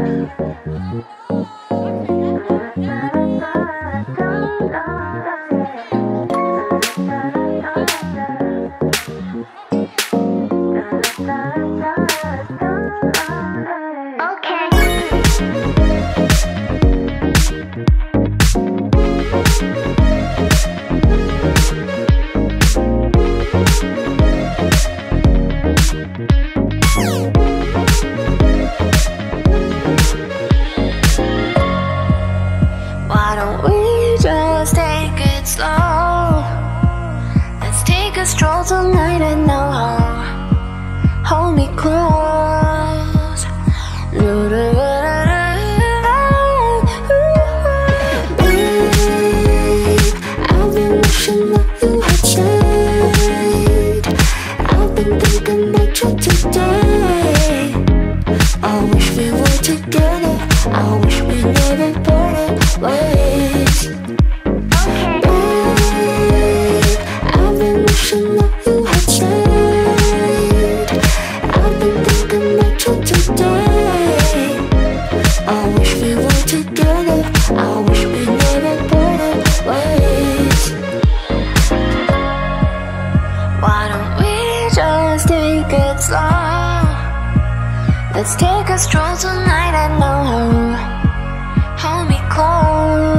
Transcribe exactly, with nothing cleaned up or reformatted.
Let's take a stroll tonight and no, hold me close.